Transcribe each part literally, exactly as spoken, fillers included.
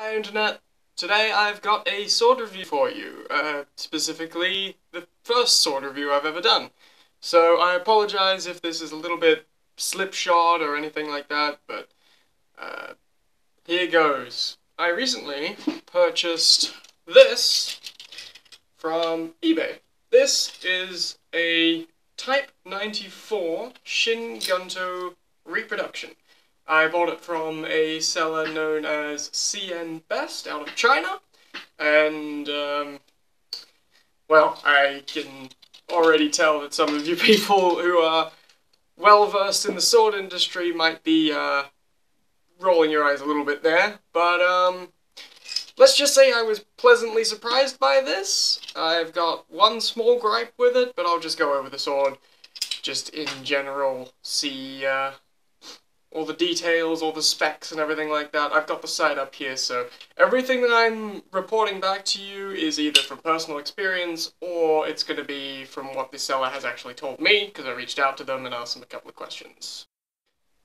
Hi Internet! Today I've got a sword review for you, uh, specifically the first sword review I've ever done. So I apologize if this is a little bit slipshod or anything like that, but uh, here goes. I recently purchased this from eBay. This is a Type ninety-four Shin Gunto reproduction. I bought it from a seller known as C N Best out of China, and, um, well, I can already tell that some of you people who are well-versed in the sword industry might be, uh, rolling your eyes a little bit there, but, um, let's just say I was pleasantly surprised by this. I've got one small gripe with it, but I'll just go over the sword, just in general, see, uh, all the details, all the specs and everything like that. I've got the site up here, so everything that I'm reporting back to you is either from personal experience or it's going to be from what the seller has actually told me, because I reached out to them and asked them a couple of questions.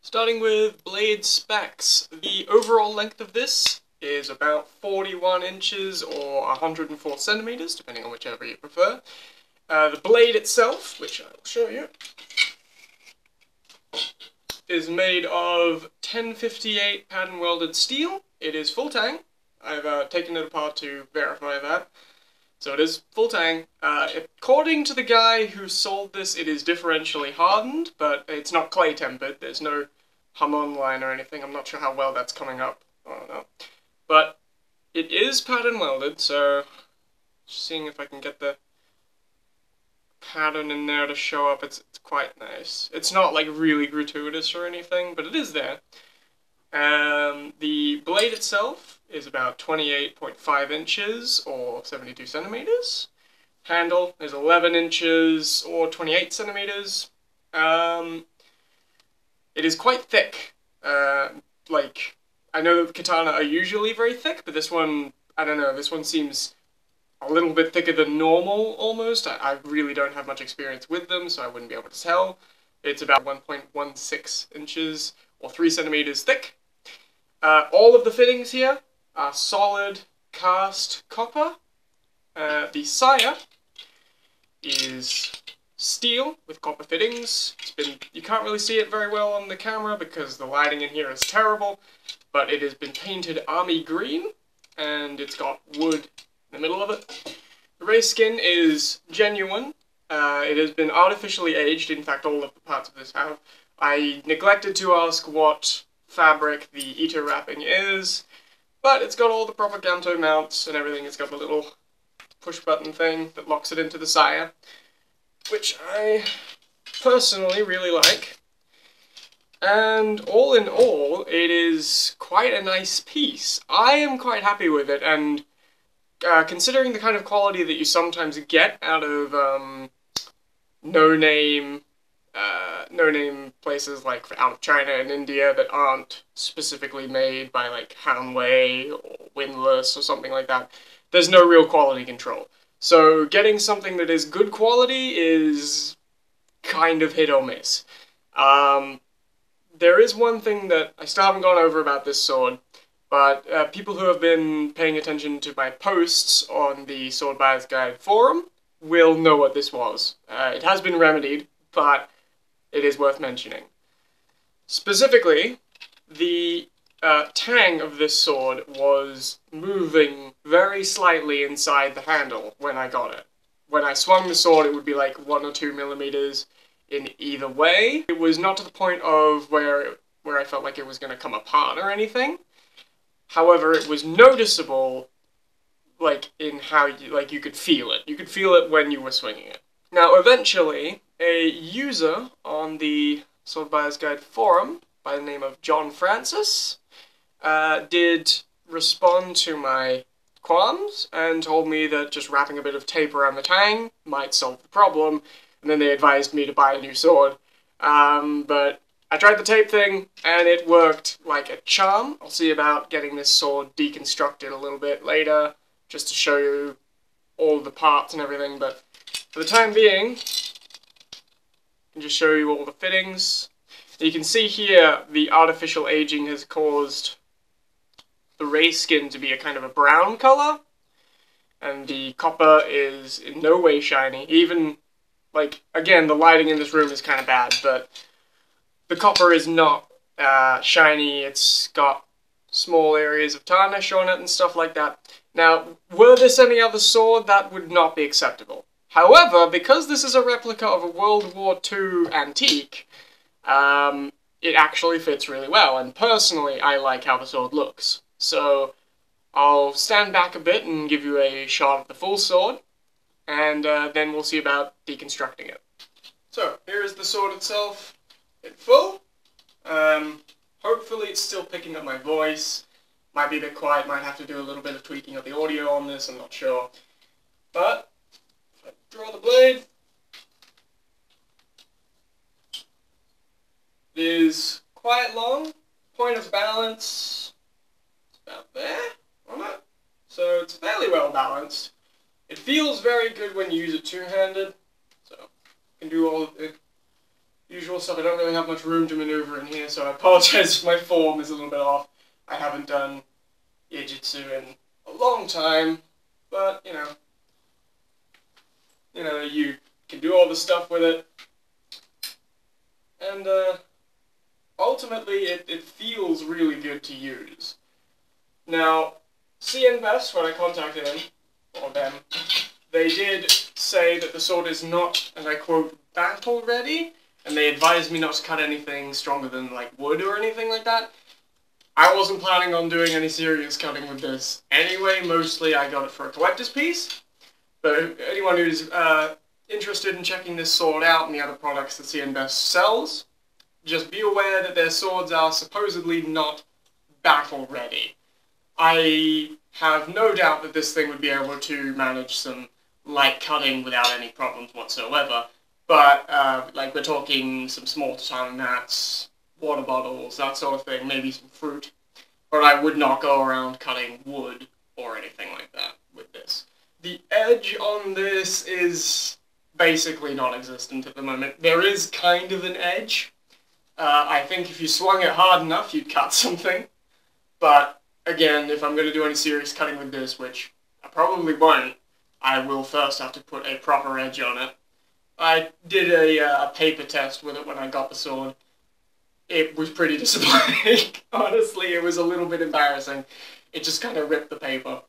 Starting with blade specs. The overall length of this is about forty-one inches or one hundred four centimeters, depending on whichever you prefer. Uh, the blade itself, which I will show you, is made of ten fifty-eight pattern welded steel. It is full tang. I've uh, taken it apart to verify that. So it is full tang. Uh, according to the guy who sold this, it is differentially hardened, but it's not clay tempered. There's no Hamon line or anything. I'm not sure how well that's coming up. I don't know. But it is pattern welded, so seeing if I can get the pattern in there to show up. It's, it's quite nice. It's not like really gratuitous or anything, but it is there. Um, the blade itself is about twenty-eight point five inches or seventy-two centimeters. Handle is eleven inches or twenty-eight centimeters. Um, it is quite thick. Uh, like, I know that katana are usually very thick, but this one, I don't know, this one seems a little bit thicker than normal, almost. I, I really don't have much experience with them, so I wouldn't be able to tell. It's about one point one six inches, or three centimeters thick. Uh, all of the fittings here are solid cast copper. Uh, the saya is steel with copper fittings. It's been, you can't really see it very well on the camera because the lighting in here is terrible, but it has been painted army green, and it's got wood in the middle of it. The race skin is genuine. Uh, it has been artificially aged. In fact, all of the parts of this have. I neglected to ask what fabric the Ito wrapping is, but it's got all the proper Gunto mounts and everything. It's got the little push button thing that locks it into the saya, which I personally really like. And all in all, it is quite a nice piece. I am quite happy with it, and Uh, considering the kind of quality that you sometimes get out of um, no-name uh, no-name places like out of China and India that aren't specifically made by like Hanwei or Windlass or something like that, there's no real quality control. So getting something that is good quality is kind of hit or miss. Um, there is one thing that I still haven't gone over about this sword, but uh, people who have been paying attention to my posts on the Sword Buyers Guide forum will know what this was. Uh, it has been remedied, but it is worth mentioning. Specifically, the uh, tang of this sword was moving very slightly inside the handle when I got it. When I swung the sword, it would be like one or two millimeters in either way. It was not to the point of where, where I felt like it was going to come apart or anything. However, it was noticeable, like, in how you, like, you could feel it. You could feel it when you were swinging it. Now, eventually, a user on the Sword Buyers Guide forum, by the name of John Francis, uh, did respond to my qualms and told me that just wrapping a bit of tape around the tang might solve the problem, and then they advised me to buy a new sword. Um, but I tried the tape thing, and it worked like a charm. I'll see about getting this sword deconstructed a little bit later, just to show you all the parts and everything, but for the time being, I can just show you all the fittings. You can see here the artificial aging has caused the ray skin to be a kind of a brown color, and the copper is in no way shiny. Even, like, again, the lighting in this room is kind of bad, but the copper is not uh, shiny. It's got small areas of tarnish on it and stuff like that. Now, were this any other sword, that would not be acceptable. However, because this is a replica of a World War Two antique, um, it actually fits really well, and personally, I like how the sword looks. So, I'll stand back a bit and give you a shot at the full sword, and uh, then we'll see about deconstructing it. So, here is the sword itself in full. Um, hopefully it's still picking up my voice. Might be a bit quiet, might have to do a little bit of tweaking of the audio on this, I'm not sure. But, if I draw the blade, it is quite long, point of balance, it's about there, on it. So it's fairly well balanced. It feels very good when you use it two-handed, so you can do all of the usual stuff. I don't really have much room to maneuver in here, so I apologize if my form is a little bit off. I haven't done iaijutsu in a long time, but, you know, you know, you can do all the stuff with it, and uh, ultimately it, it feels really good to use. Now, C N Best, when I contacted him, or them, they did say that the sword is not, and I quote, battle ready, and they advised me not to cut anything stronger than, like, wood or anything like that. I wasn't planning on doing any serious cutting with this anyway. Mostly I got it for a collector's piece, but anyone who's uh, interested in checking this sword out and the other products that C N Best sells, just be aware that their swords are supposedly not battle ready. I have no doubt that this thing would be able to manage some light cutting without any problems whatsoever, but uh, like, we're talking some small tartan mats, water bottles, that sort of thing, maybe some fruit, but I would not go around cutting wood or anything like that with this. The edge on this is basically non-existent at the moment. There is kind of an edge. Uh, I think if you swung it hard enough, you'd cut something, but again, if I'm going to do any serious cutting with this, which I probably won't, I will first have to put a proper edge on it. I did a, uh, a paper test with it when I got the sword. It was pretty disappointing. Honestly, it was a little bit embarrassing. It just kind of ripped the paper.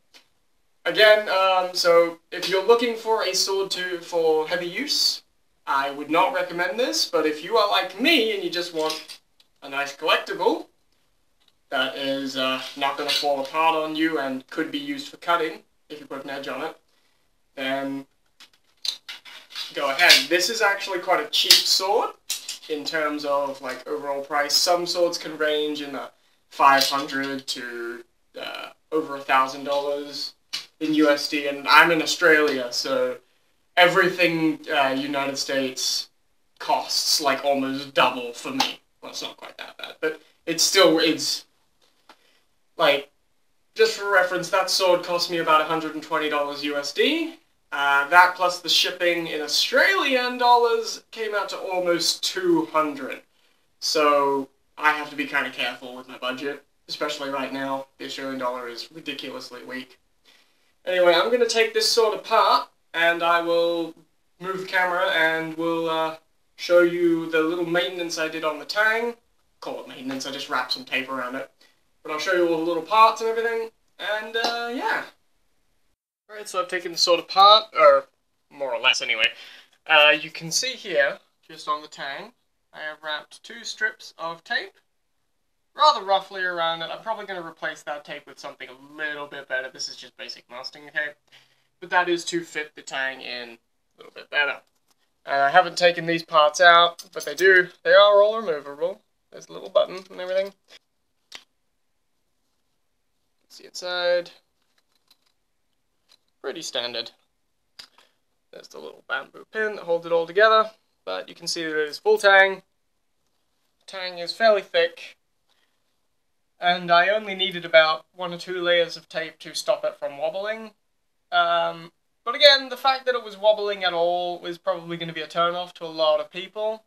Again, um, so if you're looking for a sword to for heavy use, I would not recommend this, but if you are like me and you just want a nice collectible that is uh, not going to fall apart on you and could be used for cutting, if you put an edge on it, then go ahead. This is actually quite a cheap sword. In terms of, like, overall price, some swords can range in the five hundred dollars to uh, over one thousand dollars in U S D, and I'm in Australia, so everything uh, United States costs, like, almost double for me. Well, it's not quite that bad, but it's still, it's, like, just for reference, that sword cost me about one hundred twenty dollars U S D. Uh, that plus the shipping in Australian dollars came out to almost two hundred. So I have to be kind of careful with my budget, especially right now. The Australian dollar is ridiculously weak. Anyway, I'm going to take this sword apart, and I will move the camera and we'll uh, show you the little maintenance I did on the tang. Call it maintenance, I just wrapped some tape around it. But I'll show you all the little parts and everything, and uh, yeah. Alright, so I've taken the sword apart, or more or less anyway. Uh, you can see here, just on the tang, I have wrapped two strips of tape, rather roughly around it. I'm probably going to replace that tape with something a little bit better. This is just basic masking tape, but that is to fit the tang in a little bit better. Uh, I haven't taken these parts out, but they do. They are all removable. There's a little button and everything. See inside. Pretty standard. There's the little bamboo pin that holds it all together, but you can see that it is full tang. Tang is fairly thick, and I only needed about one or two layers of tape to stop it from wobbling. Um, but again, the fact that it was wobbling at all was probably going to be a turn-off to a lot of people.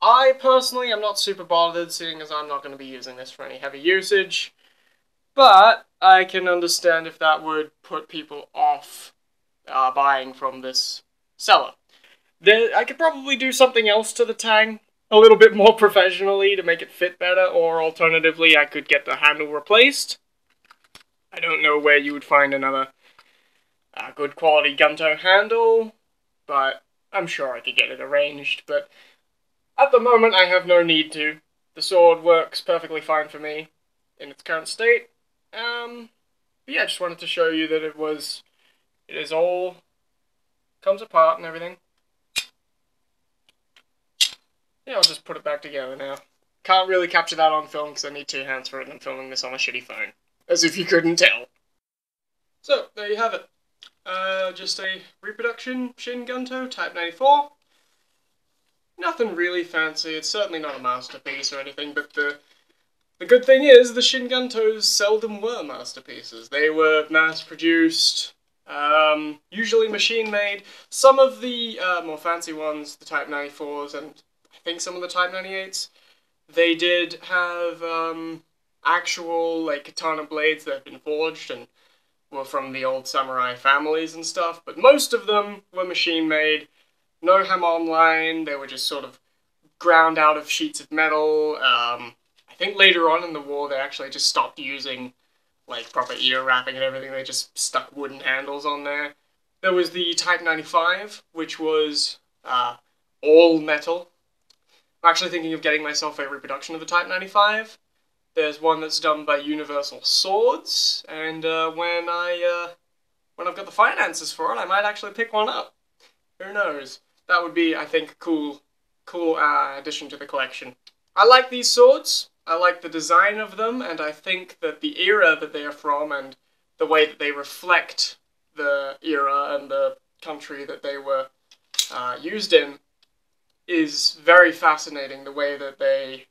I personally am not super bothered, seeing as I'm not going to be using this for any heavy usage. But I can understand if that would put people off uh, buying from this seller. There, I could probably do something else to the tang a little bit more professionally to make it fit better, or alternatively I could get the handle replaced. I don't know where you would find another uh, good quality Gunto handle, but I'm sure I could get it arranged, but at the moment I have no need to. The sword works perfectly fine for me in its current state. Um, but yeah, I just wanted to show you that it was, it is all, comes apart and everything. Yeah, I'll just put it back together now. Can't really capture that on film because I need two hands for it and I'm filming this on a shitty phone. As if you couldn't tell. So, there you have it. Uh, just a reproduction Shin Gunto Type ninety-four. Nothing really fancy, it's certainly not a masterpiece or anything, but the the good thing is the Shin Guntos seldom were masterpieces. They were mass-produced, um, usually machine-made. Some of the uh, more fancy ones, the Type ninety-fours and I think some of the Type ninety-eights, they did have um, actual like katana blades that had been forged and were from the old samurai families and stuff, but most of them were machine-made. No Hamon line, they were just sort of ground out of sheets of metal. Um, I think later on in the war they actually just stopped using like proper Edo wrapping and everything, they just stuck wooden handles on there. There was the Type ninety-five, which was uh, all metal. I'm actually thinking of getting myself a reproduction of the Type ninety-five. There's one that's done by Universal Swords, and uh, when, I, uh, when I've got the finances for it, I might actually pick one up. Who knows? That would be, I think, a cool, cool uh, addition to the collection. I like these swords, I like the design of them, and I think that the era that they are from and the way that they reflect the era and the country that they were uh, used in is very fascinating, the way that they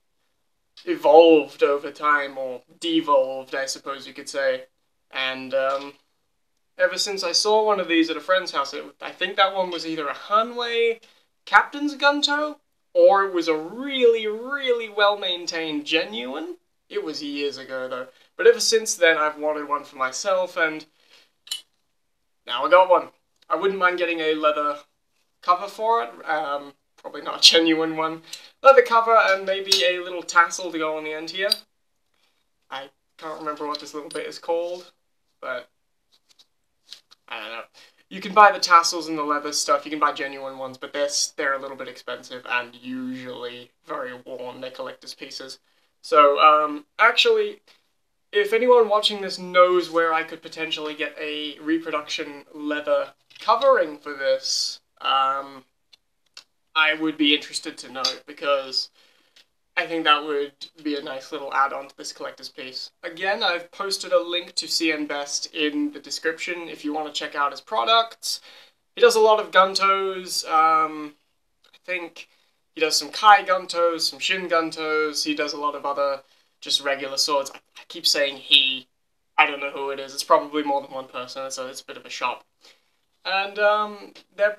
evolved over time, or devolved, I suppose you could say. And um, ever since I saw one of these at a friend's house, it, I think that one was either a Hanwei Captain's Gunto, or it was a really, really well-maintained genuine. It was years ago, though. But ever since then, I've wanted one for myself, and now I got one. I wouldn't mind getting a leather cover for it. Um, probably not a genuine one. Leather cover and maybe a little tassel to go on the end here. I can't remember what this little bit is called, but I don't know. You can buy the tassels and the leather stuff, you can buy genuine ones, but they're, they're a little bit expensive and usually very worn, they're collector's pieces. So, um, actually, if anyone watching this knows where I could potentially get a reproduction leather covering for this, um, I would be interested to know, because I think that would be a nice little add-on to this collector's piece. Again, I've posted a link to C N Best in the description if you want to check out his products. He does a lot of Guntos, um, I think he does some Kai Guntos, some Shin Guntos, he does a lot of other just regular swords. I, I keep saying he, I don't know who it is, it's probably more than one person, so it's a bit of a shop. And um, their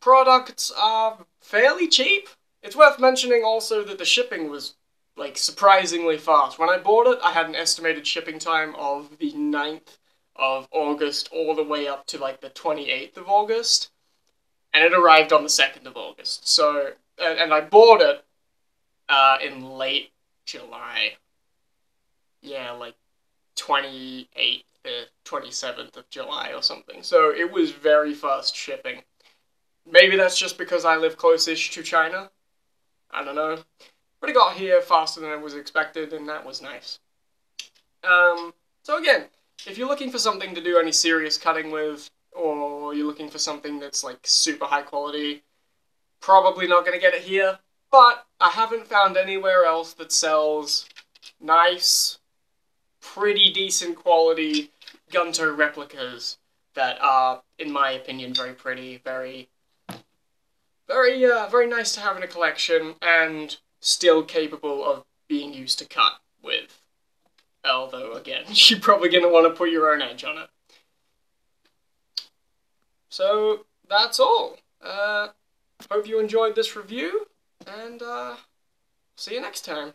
products are fairly cheap. It's worth mentioning also that the shipping was, like, surprisingly fast. When I bought it, I had an estimated shipping time of the ninth of August all the way up to, like, the twenty-eighth of August. And it arrived on the second of August. So, and, and I bought it uh, in late July. Yeah, like, twenty-eighth, uh, twenty-seventh of July or something. So it was very fast shipping. Maybe that's just because I live close-ish to China. I don't know. But it got here faster than I was expected, and that was nice. Um, so again, if you're looking for something to do any serious cutting with, or you're looking for something that's like super high quality, probably not going to get it here, but I haven't found anywhere else that sells nice, pretty decent quality Gunto replicas that are, in my opinion, very pretty, very... Very, uh, very nice to have in a collection, and still capable of being used to cut with. Although, again, you're probably going to want to put your own edge on it. So, that's all. Uh, hope you enjoyed this review, and uh, see you next time.